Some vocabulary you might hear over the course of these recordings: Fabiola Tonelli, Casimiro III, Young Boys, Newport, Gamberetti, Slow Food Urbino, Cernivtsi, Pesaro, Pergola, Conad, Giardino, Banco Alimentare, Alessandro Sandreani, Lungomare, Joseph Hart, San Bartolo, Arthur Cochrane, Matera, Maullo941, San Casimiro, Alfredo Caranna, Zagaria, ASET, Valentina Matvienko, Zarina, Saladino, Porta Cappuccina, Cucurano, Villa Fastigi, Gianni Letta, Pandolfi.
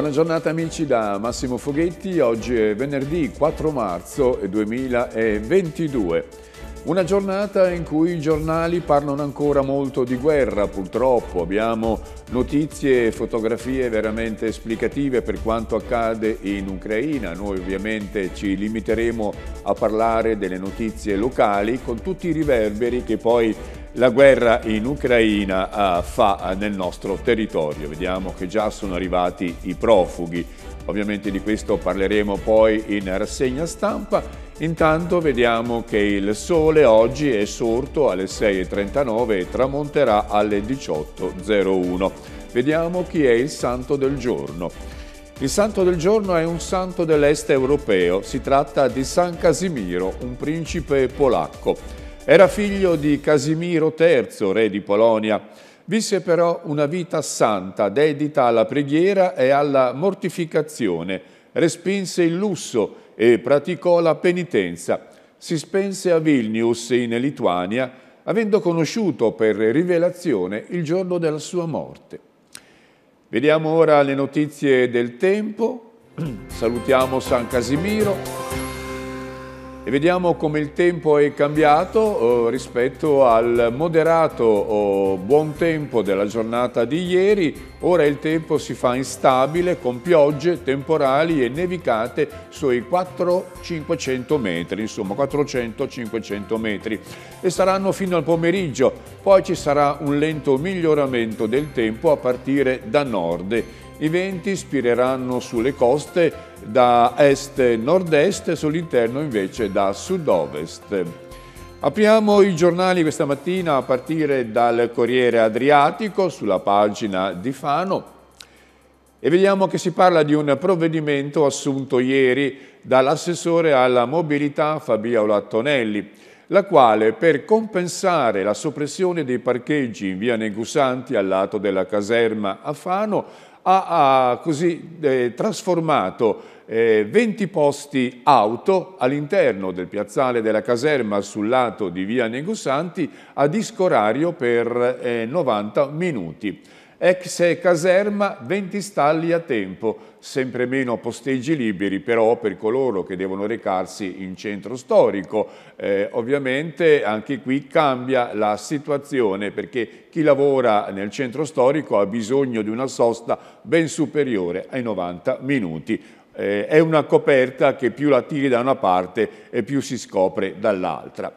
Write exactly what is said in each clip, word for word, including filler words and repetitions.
Buona giornata amici da Massimo Foghetti, oggi è venerdì quattro marzo duemilaventidue. Una giornata in cui i giornali parlano ancora molto di guerra, purtroppo abbiamo notizie e fotografie veramente esplicative per quanto accade in Ucraina. Noi ovviamente ci limiteremo a parlare delle notizie locali con tutti i riverberi che poi la guerra in Ucraina uh, fa nel nostro territorio. Vediamo che già sono arrivati i profughi. Ovviamente di questo parleremo poi in rassegna stampa. Intanto vediamo che il sole oggi è sorto alle sei e trentanove e tramonterà alle diciotto e zero uno. Vediamo chi è il santo del giorno. Il santo del giorno è un santo dell'est europeo. Si tratta di San Casimiro, un principe polacco. Era figlio di Casimiro terzo, re di Polonia. Visse però una vita santa, dedita alla preghiera e alla mortificazione. Respinse il lusso e praticò la penitenza. Si spense a Vilnius, in Lituania, avendo conosciuto per rivelazione il giorno della sua morte. Vediamo ora le notizie del tempo. Salutiamo San Casimiro e vediamo come il tempo è cambiato eh, rispetto al moderato oh, buon tempo della giornata di ieri. Ora il tempo si fa instabile con piogge, temporali e nevicate sui quattrocento cinquecento metri, insomma quattrocento cinquecento metri, e saranno fino al pomeriggio. Poi ci sarà un lento miglioramento del tempo a partire da nord. I venti spireranno sulle coste da est-nord-est, sull'interno invece da sud-ovest. Apriamo i giornali questa mattina a partire dal Corriere Adriatico, sulla pagina di Fano, e vediamo che si parla di un provvedimento assunto ieri dall'assessore alla mobilità Fabiola Tonelli, la quale, per compensare la soppressione dei parcheggi in via Negusanti al lato della caserma a Fano, ha, ha così eh, trasformato eh, venti posti auto all'interno del piazzale della caserma sul lato di via Negusanti a disco orario per eh, novanta minuti. Ex caserma, venti stalli a tempo, sempre meno posteggi liberi però per coloro che devono recarsi in centro storico. Eh, ovviamente anche qui cambia la situazione, perché chi lavora nel centro storico ha bisogno di una sosta ben superiore ai novanta minuti. Eh, è una coperta che più la tiri da una parte e più si scopre dall'altra.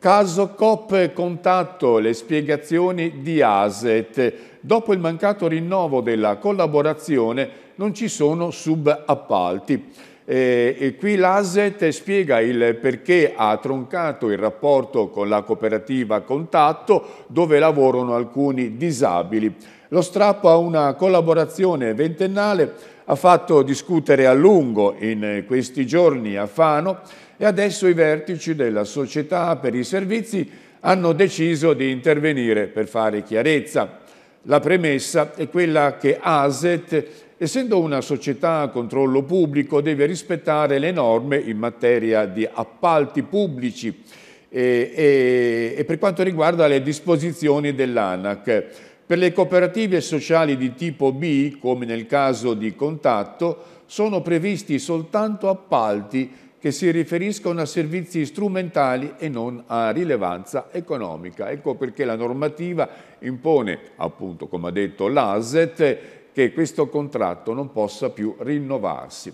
Caso Coop Contatto, le spiegazioni di A S E T. Dopo il mancato rinnovo della collaborazione non ci sono subappalti. E, e qui l'A S E T spiega il perché ha troncato il rapporto con la cooperativa Contatto, dove lavorano alcuni disabili. Lo strappo a una collaborazione ventennale ha fatto discutere a lungo in questi giorni a Fano, e adesso i vertici della società per i servizi hanno deciso di intervenire per fare chiarezza. La premessa è quella che A S E T, essendo una società a controllo pubblico, deve rispettare le norme in materia di appalti pubblici e, e, e per quanto riguarda le disposizioni dell'ANAC. Per le cooperative sociali di tipo B, come nel caso di Contatto, sono previsti soltanto appalti che si riferiscono a servizi strumentali e non a rilevanza economica. Ecco perché la normativa impone, appunto, come ha detto l'A S E T, che questo contratto non possa più rinnovarsi.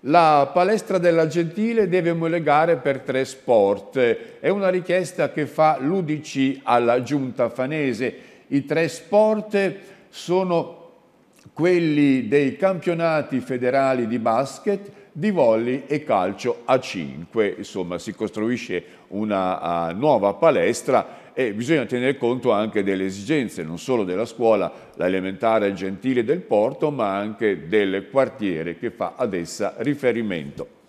La palestra della Gentile deve omologare per tre sport. È una richiesta che fa l'U D C alla giunta fanese. I tre sport sono quelli dei campionati federali di basket, di volley e calcio a cinque. Insomma, si costruisce una uh, nuova palestra e bisogna tenere conto anche delle esigenze non solo della scuola, l'elementare Gentile del Porto, ma anche del quartiere che fa ad essa riferimento.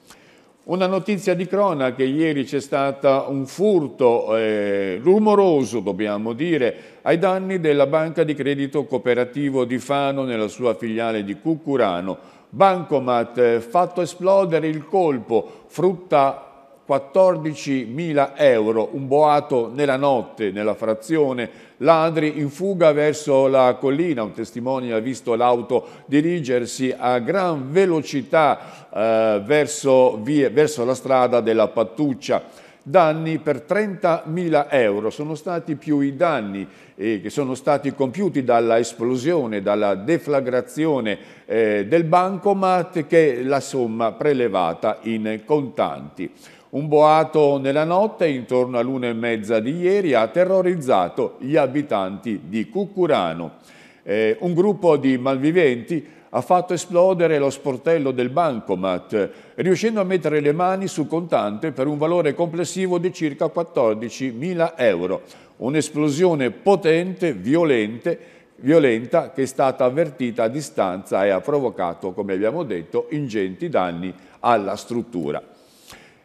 Una notizia di cronaca: che ieri c'è stato un furto eh, rumoroso, dobbiamo dire, ai danni della Banca di Credito Cooperativo di Fano nella sua filiale di Cucurano. Bancomat fatto esplodere il colpo, frutta quattordicimila euro, un boato nella notte nella frazione, ladri in fuga verso la collina, un testimone ha visto l'auto dirigersi a gran velocità eh, verso, vie, verso la strada della Pattuccia. Danni per trentamila euro, sono stati più i danni eh, che sono stati compiuti dalla esplosione, dalla deflagrazione eh, del bancomat che la somma prelevata in contanti. Un boato nella notte, intorno all'una e mezza di ieri, ha terrorizzato gli abitanti di Cucurano. Eh, un gruppo di malviventi ha fatto esplodere lo sportello del bancomat, riuscendo a mettere le mani su contante per un valore complessivo di circa quattordicimila euro. Un'esplosione potente, violente, violenta, che è stata avvertita a distanza e ha provocato, come abbiamo detto, ingenti danni alla struttura.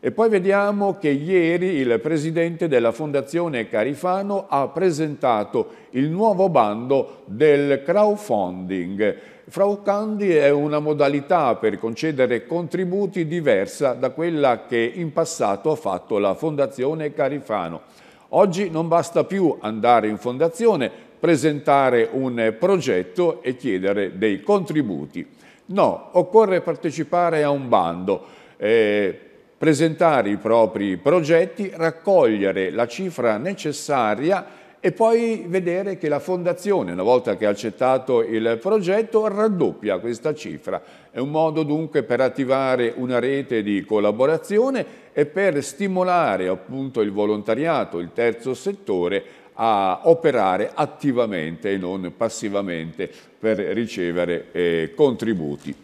E poi vediamo che ieri il presidente della Fondazione Carifano ha presentato il nuovo bando del crowdfunding. Crowdfunding è una modalità per concedere contributi diversa da quella che in passato ha fatto la Fondazione Carifano. Oggi non basta più andare in fondazione, presentare un progetto e chiedere dei contributi. No, occorre partecipare a un bando. Eh, presentare i propri progetti, raccogliere la cifra necessaria e poi vedere che la Fondazione, una volta che ha accettato il progetto, raddoppia questa cifra. È un modo dunque per attivare una rete di collaborazione e per stimolare appunto il volontariato, il terzo settore, a operare attivamente e non passivamente per ricevere eh, contributi.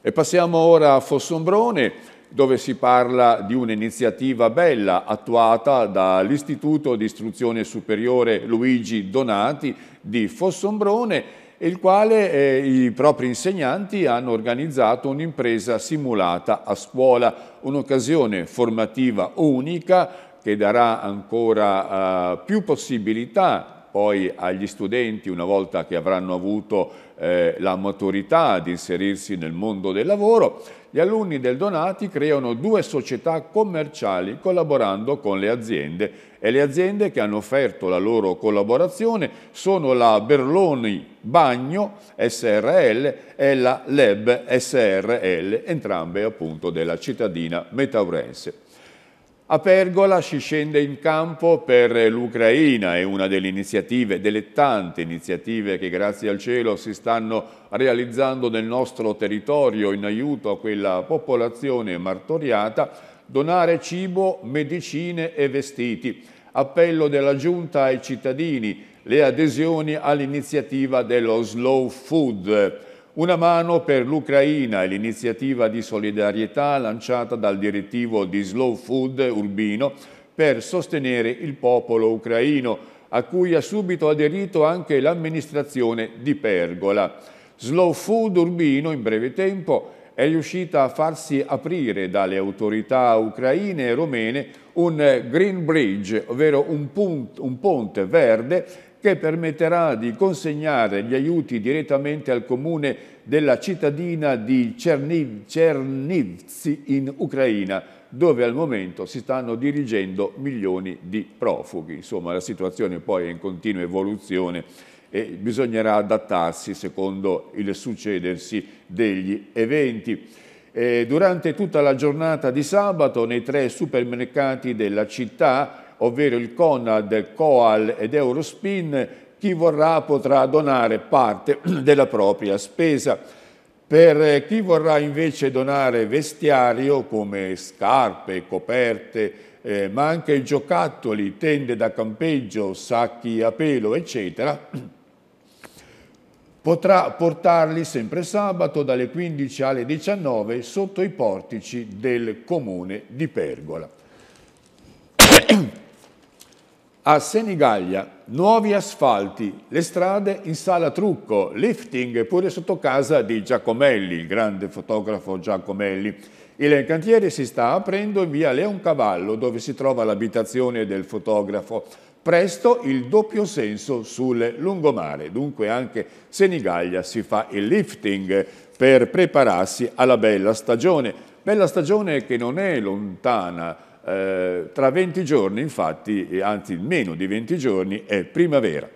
E passiamo ora a Fossombrone, dove si parla di un'iniziativa bella attuata dall'Istituto di Istruzione Superiore Luigi Donati di Fossombrone, il quale eh, i propri insegnanti hanno organizzato un'impresa simulata a scuola, un'occasione formativa unica che darà ancora eh, più possibilità poi agli studenti, una volta che avranno avuto eh, la maturità, di inserirsi nel mondo del lavoro. Gli alunni del Donati creano due società commerciali collaborando con le aziende, e le aziende che hanno offerto la loro collaborazione sono la Berloni Bagno S R L e la Leb S R L, entrambe appunto della cittadina metaurense. A Pergola si scende in campo per l'Ucraina, è una delle iniziative, delle tante iniziative che grazie al cielo si stanno realizzando nel nostro territorio in aiuto a quella popolazione martoriata. Donare cibo, medicine e vestiti. Appello della Giunta ai cittadini, le adesioni all'iniziativa dello Slow Food. Una mano per l'Ucraina è l'iniziativa di solidarietà lanciata dal direttivo di Slow Food Urbino per sostenere il popolo ucraino, a cui ha subito aderito anche l'amministrazione di Pergola. Slow Food Urbino, in breve tempo, è riuscita a farsi aprire dalle autorità ucraine e romene un Green Bridge, ovvero un, punt, un ponte verde, che permetterà di consegnare gli aiuti direttamente al comune della cittadina di Cerniv, Cernivtsi in Ucraina, dove al momento si stanno dirigendo milioni di profughi. Insomma, la situazione poi è in continua evoluzione e bisognerà adattarsi secondo il succedersi degli eventi. E durante tutta la giornata di sabato nei tre supermercati della città, ovvero il Conad, Coal ed Eurospin, chi vorrà potrà donare parte della propria spesa. Per chi vorrà invece donare vestiario come scarpe, coperte, eh, ma anche giocattoli, tende da campeggio, sacchi a pelo, eccetera, potrà portarli sempre sabato dalle quindici alle diciannove sotto i portici del comune di Pergola. A Senigallia, nuovi asfalti, le strade in sala trucco, lifting pure sotto casa di Giacomelli, il grande fotografo Giacomelli. Il cantiere si sta aprendo in via Leoncavallo, dove si trova l'abitazione del fotografo. Presto il doppio senso sul lungomare, dunque anche Senigallia si fa il lifting per prepararsi alla bella stagione. Nella stagione che non è lontana, eh, tra venti giorni infatti, anzi meno di venti giorni, è primavera.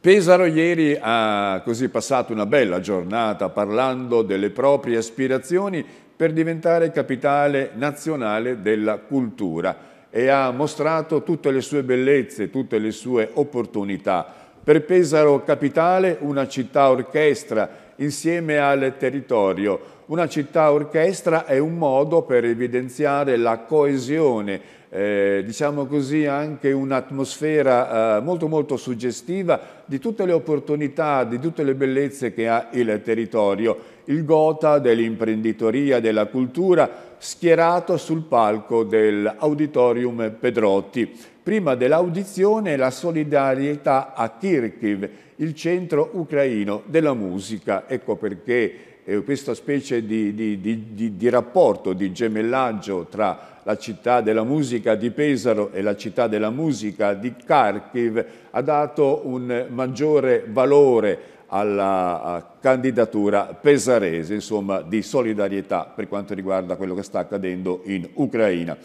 Pesaro ieri ha così passato una bella giornata parlando delle proprie aspirazioni per diventare capitale nazionale della cultura e ha mostrato tutte le sue bellezze, tutte le sue opportunità. Per Pesaro capitale una città orchestra insieme al territorio. Una città orchestra è un modo per evidenziare la coesione, eh, diciamo così anche un'atmosfera eh, molto molto suggestiva di tutte le opportunità, di tutte le bellezze che ha il territorio. Il gotha dell'imprenditoria, della cultura, schierato sul palco dell'Auditorium Pedrotti. Prima dell'audizione la solidarietà a Kharkiv, il centro ucraino della musica. Ecco perché eh, questa specie di, di, di, di, di rapporto, di gemellaggio tra la città della musica di Pesaro e la città della musica di Kharkiv ha dato un maggiore valore alla candidatura pesarese, insomma, di solidarietà per quanto riguarda quello che sta accadendo in Ucraina.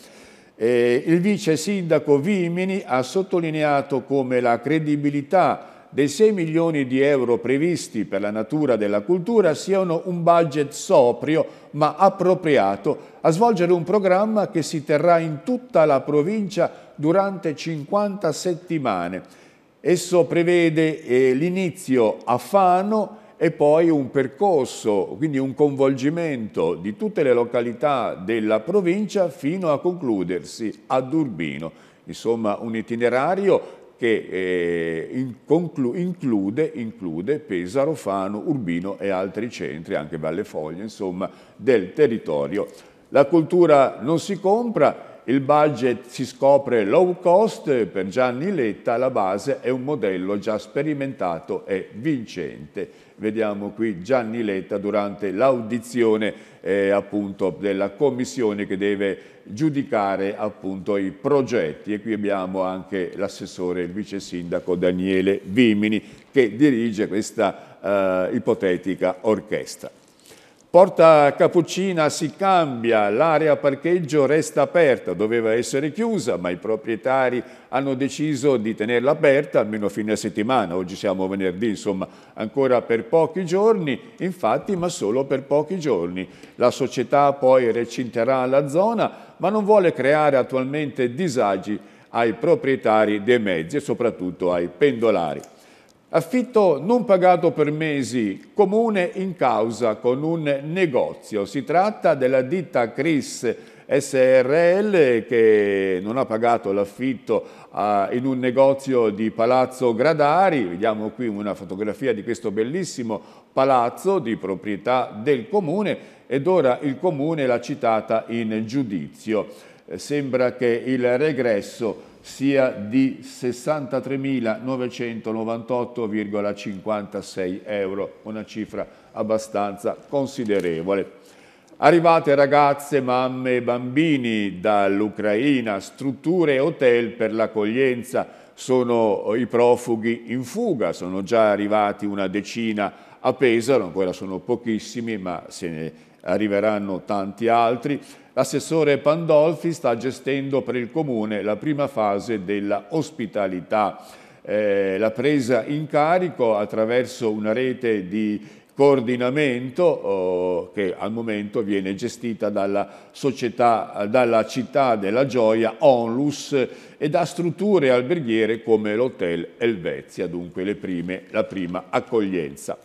Eh, il vice sindaco Vimini ha sottolineato come la credibilità dei sei milioni di euro previsti per la natura della cultura siano un budget sobrio ma appropriato a svolgere un programma che si terrà in tutta la provincia durante cinquanta settimane. Esso prevede eh, l'inizio a Fano e poi un percorso, quindi un coinvolgimento di tutte le località della provincia fino a concludersi ad Urbino. Insomma, un itinerario che eh, in, include, include Pesaro, Fano, Urbino e altri centri, anche Valle Foglia, insomma, del territorio. La cultura non si compra, il budget si scopre low cost. Per Gianni Letta la base è un modello già sperimentato e vincente. Vediamo qui Gianni Letta durante l'audizione eh, appunto della commissione che deve giudicare appunto i progetti, e qui abbiamo anche l'assessore e il vice sindaco Daniele Vimini che dirige questa eh, ipotetica orchestra. Porta Cappuccina si cambia, l'area parcheggio resta aperta, doveva essere chiusa ma i proprietari hanno deciso di tenerla aperta almeno fino a settimana, oggi siamo venerdì, insomma ancora per pochi giorni, infatti ma solo per pochi giorni. La società poi recinterà la zona ma non vuole creare attualmente disagi ai proprietari dei mezzi e soprattutto ai pendolari. Affitto non pagato per mesi, comune in causa con un negozio. Si tratta della ditta Chris S R L che non ha pagato l'affitto uh, in un negozio di Palazzo Gradari. Vediamo qui una fotografia di questo bellissimo palazzo di proprietà del comune ed ora il comune l'ha citata in giudizio. Eh, sembra che il regresso sia di sessantatremilanovecento novantotto virgola cinquantasei euro, una cifra abbastanza considerevole. Arrivate ragazze, mamme e bambini dall'Ucraina, strutture e hotel per l'accoglienza, sono i profughi in fuga, sono già arrivati una decina a Pesaro, ancora sono pochissimi ma se ne arriveranno tanti altri. L'assessore Pandolfi sta gestendo per il Comune la prima fase della ospitalità, eh, la presa in carico attraverso una rete di coordinamento oh, che al momento viene gestita dalla, società, dalla città della gioia Onlus e da strutture alberghiere come l'Hotel Elvezia, dunque le prime, la prima accoglienza.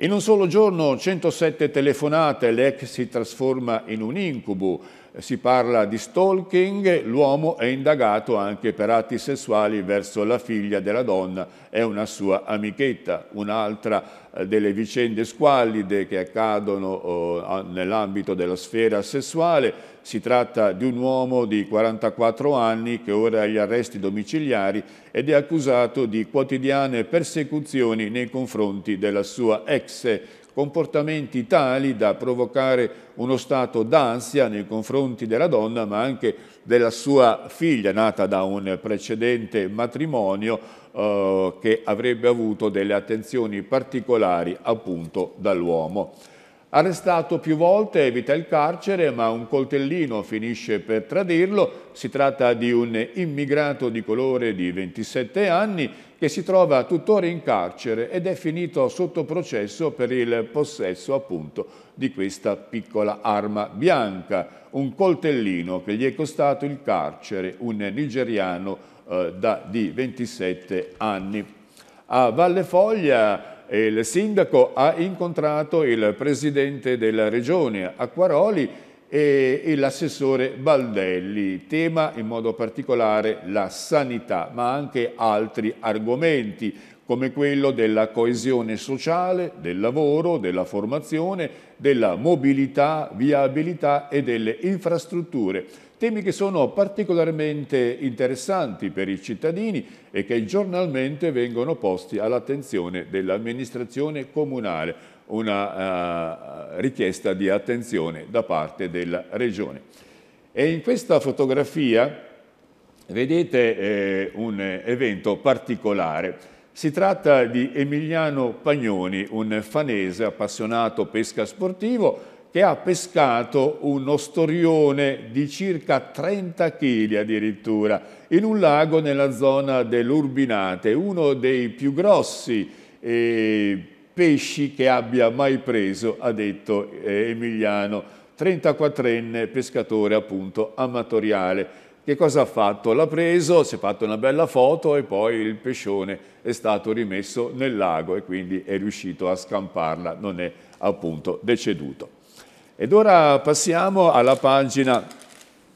In un solo giorno centosette telefonate, l'E C si trasforma in un incubo, si parla di stalking, l'uomo è indagato anche per atti sessuali verso la figlia della donna e una sua amichetta. Un'altra delle vicende squallide che accadono nell'ambito della sfera sessuale, si tratta di un uomo di quarantaquattro anni che ora è agli arresti domiciliari ed è accusato di quotidiane persecuzioni nei confronti della sua ex, comportamenti tali da provocare uno stato d'ansia nei confronti della donna ma anche della sua figlia nata da un precedente matrimonio eh, che avrebbe avuto delle attenzioni particolari appunto dall'uomo. Arrestato più volte, evita il carcere, ma un coltellino finisce per tradirlo. Si tratta di un immigrato di colore di ventisette anni che si trova tuttora in carcere ed è finito sotto processo per il possesso appunto di questa piccola arma bianca. Un coltellino che gli è costato il carcere, un nigeriano eh, da, di ventisette anni. A Valle Foglia il sindaco ha incontrato il presidente della regione Acquaroli e l'assessore Baldelli, tema in modo particolare la sanità, ma anche altri argomenti come quello della coesione sociale, del lavoro, della formazione, della mobilità, viabilità e delle infrastrutture. Temi che sono particolarmente interessanti per i cittadini e che giornalmente vengono posti all'attenzione dell'amministrazione comunale, una uh, richiesta di attenzione da parte della regione. E in questa fotografia vedete eh, un evento particolare. Si tratta di Emiliano Pagnoni, un fanese appassionato pesca sportivo, che ha pescato uno storione di circa trenta chili addirittura in un lago nella zona dell'Urbinate, uno dei più grossi eh, pesci che abbia mai preso, ha detto eh, Emiliano, trentaquattrenne pescatore appunto amatoriale. Che cosa ha fatto? L'ha preso, si è fatto una bella foto e poi il pescione è stato rimesso nel lago e quindi è riuscito a scamparla, non è appunto deceduto. Ed ora passiamo alla pagina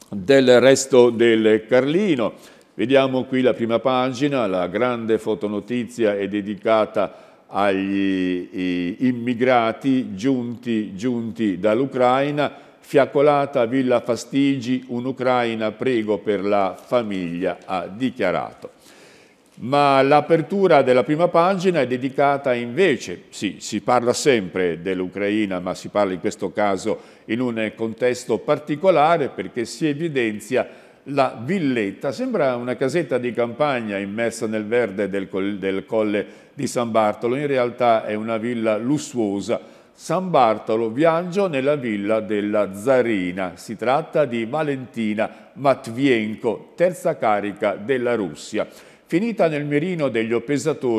del Resto del Carlino. Vediamo qui la prima pagina, la grande fotonotizia è dedicata agli immigrati giunti, giunti dall'Ucraina. Fiaccolata a Villa Fastigi, un'Ucraina prego per la famiglia, ha dichiarato. Ma l'apertura della prima pagina è dedicata invece, sì, si parla sempre dell'Ucraina, ma si parla in questo caso in un contesto particolare perché si evidenzia la villetta. Sembra una casetta di campagna immersa nel verde del, col del colle di San Bartolo, in realtà è una villa lussuosa. San Bartolo, viaggio nella villa della Zarina. Si tratta di Valentina Matvienko, terza carica della Russia, finita nel mirino degli,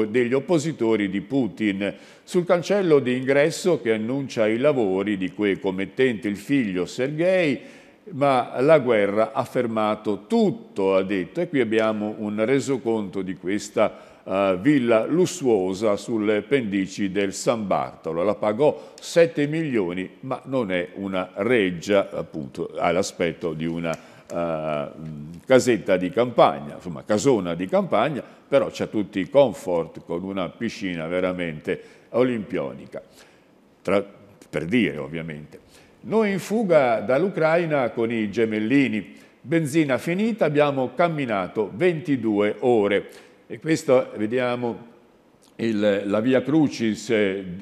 degli oppositori di Putin. Sul cancello di ingresso che annuncia i lavori di cui è committente il figlio Sergei, ma la guerra ha fermato tutto, ha detto. E qui abbiamo un resoconto di questa uh, villa lussuosa sulle pendici del San Bartolo. La pagò sette milioni, ma non è una reggia, appunto, ha l'aspetto di una Uh, casetta di campagna, insomma casona di campagna, però c'ha tutti i comfort con una piscina veramente olimpionica, tra, per dire ovviamente. Noi in fuga dall'Ucraina con i gemellini, benzina finita, abbiamo camminato ventidue ore e questo vediamo il, la Via Crucis,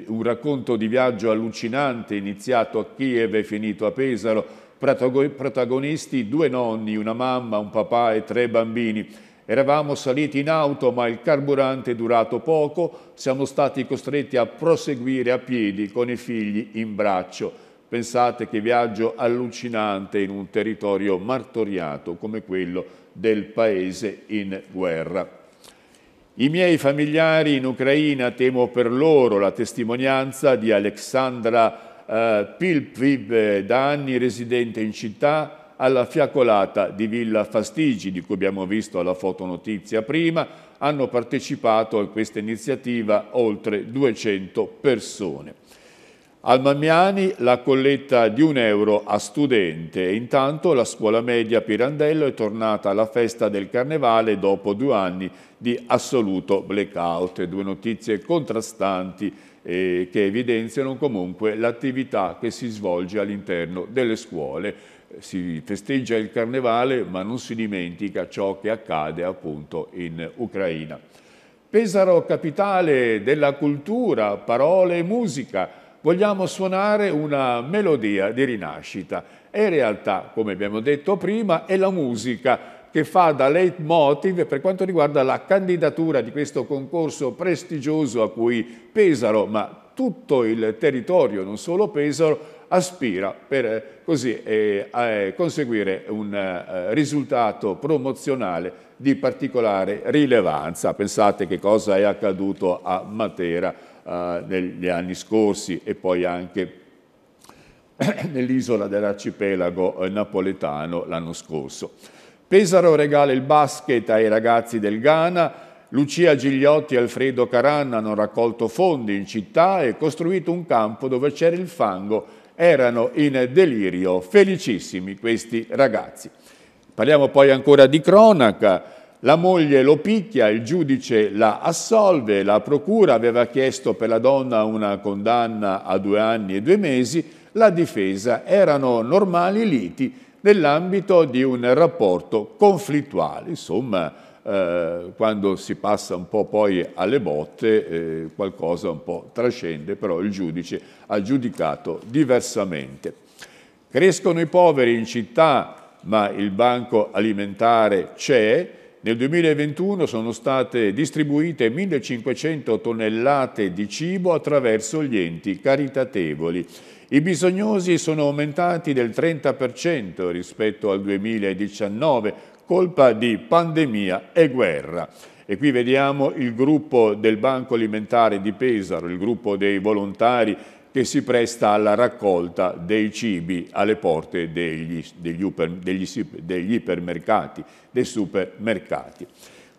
un racconto di viaggio allucinante iniziato a Kiev e finito a Pesaro. Protagonisti due nonni, una mamma, un papà e tre bambini. Eravamo saliti in auto ma il carburante è durato poco, siamo stati costretti a proseguire a piedi con i figli in braccio. Pensate che viaggio allucinante in un territorio martoriato come quello del paese in guerra. I miei familiari in Ucraina, temo per loro, la testimonianza di Alexandra Uh, Pilpib, da anni residente in città, alla fiaccolata di Villa Fastigi, di cui abbiamo visto la fotonotizia prima, hanno partecipato a questa iniziativa oltre duecento persone. Al Mammiani la colletta di un euro a studente e intanto la scuola media Pirandello è tornata alla festa del carnevale dopo due anni di assoluto blackout. Due notizie contrastanti eh, che evidenziano comunque l'attività che si svolge all'interno delle scuole. Si festeggia il carnevale ma non si dimentica ciò che accade appunto in Ucraina. Pesaro, capitale della cultura, parole e musica. Vogliamo suonare una melodia di rinascita e in realtà, come abbiamo detto prima, è la musica che fa da leitmotiv per quanto riguarda la candidatura di questo concorso prestigioso a cui Pesaro, ma tutto il territorio, non solo Pesaro, aspira per così eh, eh, conseguire un eh, risultato promozionale di particolare rilevanza. Pensate che cosa è accaduto a Matera eh, negli anni scorsi e poi anche nell'isola dell'arcipelago napoletano l'anno scorso. Pesaro regala il basket ai ragazzi del Ghana. Lucia Gigliotti e Alfredo Caranna hanno raccolto fondi in città e costruito un campo dove c'era il fango. Erano in delirio, felicissimi questi ragazzi. Parliamo poi ancora di cronaca. La moglie lo picchia, il giudice la assolve, la procura aveva chiesto per la donna una condanna a due anni e due mesi, la difesa erano normali liti nell'ambito di un rapporto conflittuale. Insomma, eh, quando si passa un po' poi alle botte, eh, qualcosa un po' trascende, però il giudice ha giudicato diversamente. Crescono i poveri in città, ma il Banco Alimentare c'è. Nel duemilaventuno sono state distribuite millecinquecento tonnellate di cibo attraverso gli enti caritatevoli. I bisognosi sono aumentati del trenta per cento rispetto al duemiladiciannove, colpa di pandemia e guerra. E qui vediamo il gruppo del Banco Alimentare di Pesaro, il gruppo dei volontari che si presta alla raccolta dei cibi alle porte degli, degli, degli, degli ipermercati, dei supermercati.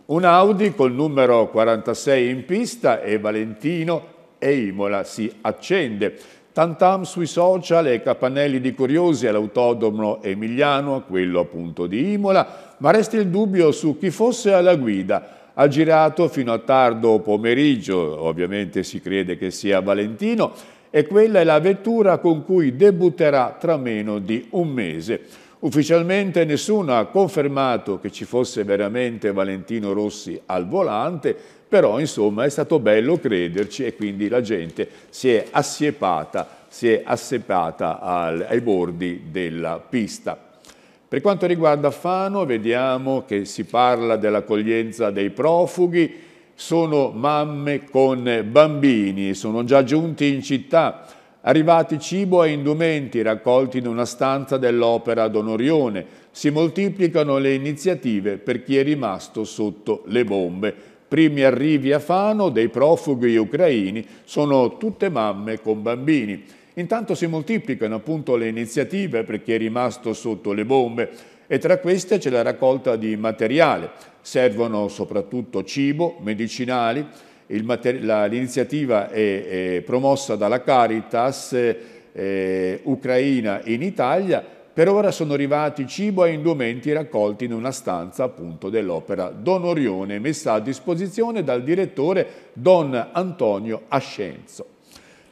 Un Audi col numero quarantasei in pista e Valentino e Imola si accende. Tantam sui social e capannelli di curiosi all'autodromo emiliano, a quello appunto di Imola, ma resta il dubbio su chi fosse alla guida. Ha girato fino a tardo pomeriggio, ovviamente si crede che sia Valentino, e quella è la vettura con cui debutterà tra meno di un mese. Ufficialmente nessuno ha confermato che ci fosse veramente Valentino Rossi al volante, però insomma è stato bello crederci e quindi la gente si è assiepata, si è assiepata al, ai bordi della pista. Per quanto riguarda Fano, vediamo che si parla dell'accoglienza dei profughi. Sono mamme con bambini, sono già giunti in città, arrivati cibo e indumenti raccolti in una stanza dell'Opera d'Onorione. Si moltiplicano le iniziative per chi è rimasto sotto le bombe. Primi arrivi a Fano dei profughi ucraini, sono tutte mamme con bambini. Intanto si moltiplicano appunto le iniziative per chi è rimasto sotto le bombe e tra queste c'è la raccolta di materiale. Servono soprattutto cibo, medicinali. L'iniziativa è, è promossa dalla Caritas eh, Ucraina in Italia. Per ora sono arrivati cibo e indumenti raccolti in una stanza appunto dell'Opera d'Onorione, messa a disposizione dal direttore Don Antonio Ascenzo.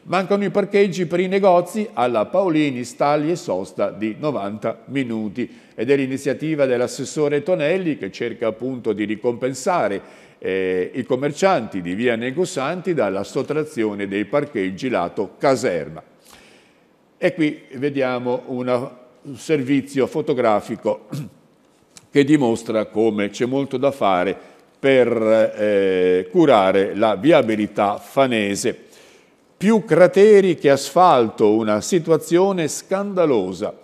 Mancano i parcheggi per i negozi alla Paolini, Stalli e Sosta di novanta minuti ed è l'iniziativa dell'assessore Tonelli che cerca appunto di ricompensare eh, i commercianti di Via Negusanti dalla sottrazione dei parcheggi lato caserma. E qui vediamo una, un servizio fotografico che dimostra come c'è molto da fare per eh, curare la viabilità fanese. Più crateri che asfalto, una situazione scandalosa.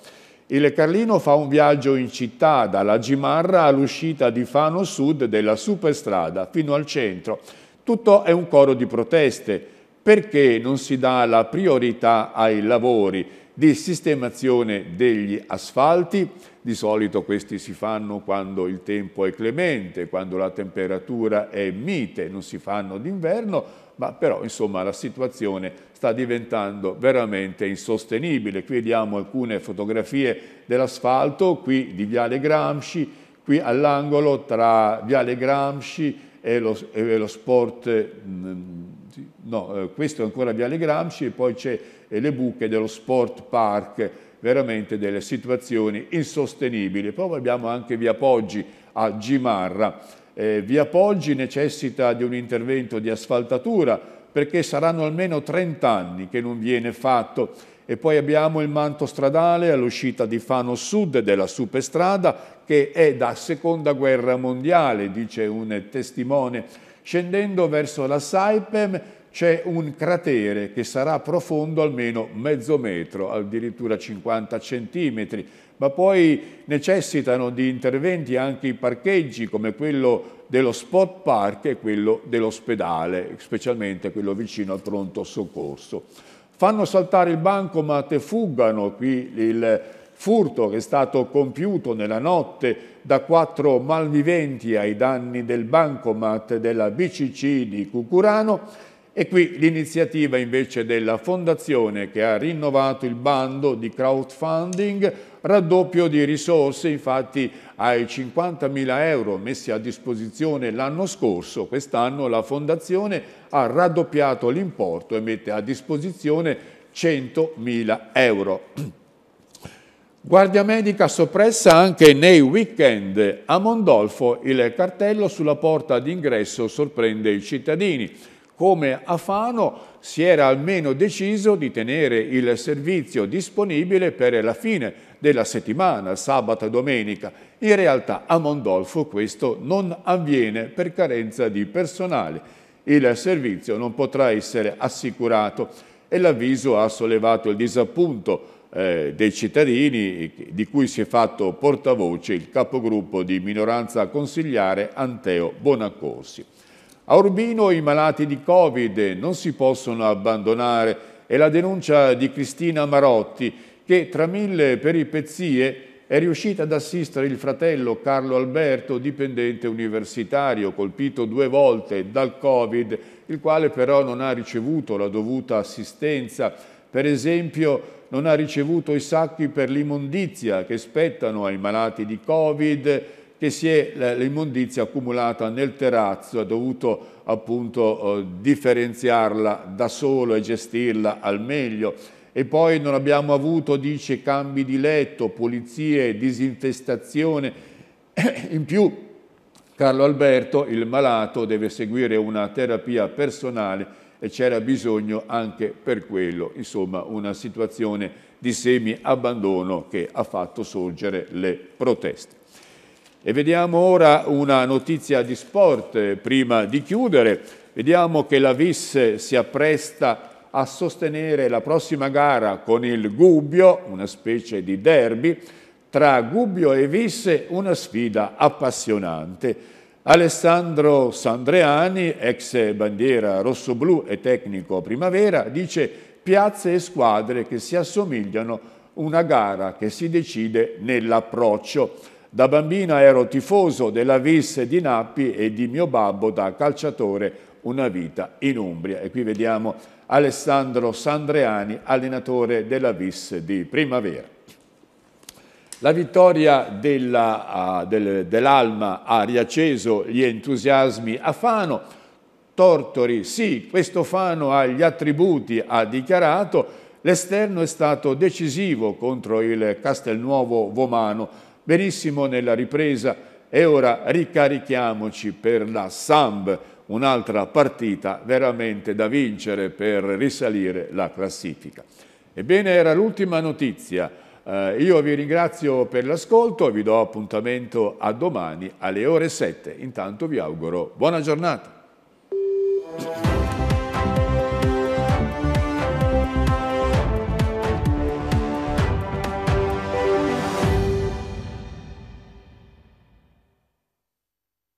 Il Carlino fa un viaggio in città dalla Gimarra all'uscita di Fano Sud della superstrada fino al centro. Tutto è un coro di proteste. Perché non si dà la priorità ai lavori di sistemazione degli asfalti? Di solito questi si fanno quando il tempo è clemente, quando la temperatura è mite, non si fanno d'inverno, ma però insomma la situazione sta diventando veramente insostenibile. Qui vediamo alcune fotografie dell'asfalto, qui di Viale Gramsci, qui all'angolo tra Viale Gramsci e lo, e lo sport, no, questo è ancora Viale Gramsci e poi c'è le buche dello Sport Park, veramente delle situazioni insostenibili. Poi abbiamo anche Via Poggi a Gimarra. Eh, Via Poggi necessita di un intervento di asfaltatura perché saranno almeno trent'anni che non viene fatto. E poi abbiamo il manto stradale all'uscita di Fano Sud della superstrada che è da Seconda Guerra Mondiale, dice un testimone. Scendendo verso la Saipem c'è un cratere che sarà profondo almeno mezzo metro, addirittura cinquanta centimetri, ma poi necessitano di interventi anche i parcheggi come quello dello Sport Park e quello dell'ospedale, specialmente quello vicino al pronto soccorso. Fanno saltare il banco ma te fuggano, qui il furto che è stato compiuto nella notte da quattro malviventi ai danni del bancomat della B C C di Cucurano, e qui l'iniziativa invece della Fondazione che ha rinnovato il bando di crowdfunding, raddoppio di risorse infatti ai cinquantamila euro messi a disposizione l'anno scorso. Quest'anno la Fondazione ha raddoppiato l'importo e mette a disposizione centomila euro. Guardia medica soppressa anche nei weekend. A Mondolfo il cartello sulla porta d'ingresso sorprende i cittadini. Come a Fano si era almeno deciso di tenere il servizio disponibile per la fine della settimana, sabato e domenica. In realtà a Mondolfo questo non avviene per carenza di personale. Il servizio non potrà essere assicurato e l'avviso ha sollevato il disappunto Eh, dei cittadini, di cui si è fatto portavoce il capogruppo di minoranza consigliare Anteo Bonaccorsi. A Urbino i malati di Covid non si possono abbandonare, è la denuncia di Cristina Marotti che tra mille peripezie è riuscita ad assistere il fratello Carlo Alberto, dipendente universitario colpito due volte dal Covid, il quale però non ha ricevuto la dovuta assistenza. Per esempio non ha ricevuto i sacchi per l'immondizia che spettano ai malati di Covid, che si è l'immondizia accumulata nel terrazzo, ha dovuto appunto eh, differenziarla da solo e gestirla al meglio. E poi non abbiamo avuto, dice, cambi di letto, pulizie, disinfestazione. In più Carlo Alberto, il malato, deve seguire una terapia personale e c'era bisogno anche per quello, insomma una situazione di semi-abbandono che ha fatto sorgere le proteste. E vediamo ora una notizia di sport prima di chiudere. Vediamo che la Vis si appresta a sostenere la prossima gara con il Gubbio, una specie di derby. Tra Gubbio e Vis una sfida appassionante. Alessandro Sandreani, ex bandiera rossoblù e tecnico Primavera, dice piazze e squadre che si assomigliano, una gara che si decide nell'approccio. Da bambina ero tifoso della Vis di Nappi e di mio babbo da calciatore una vita in Umbria. E qui vediamo Alessandro Sandreani, allenatore della Vis di Primavera. La vittoria dell'Alma ha riacceso gli entusiasmi a Fano. Tortori, sì, questo Fano ha gli attributi, ha dichiarato. L'esterno è stato decisivo contro il Castelnuovo Vomano. Benissimo nella ripresa e ora ricarichiamoci per la Samb, un'altra partita veramente da vincere per risalire la classifica. Ebbene, era l'ultima notizia. Uh, io vi ringrazio per l'ascolto e vi do appuntamento a domani alle ore sette. Intanto vi auguro buona giornata.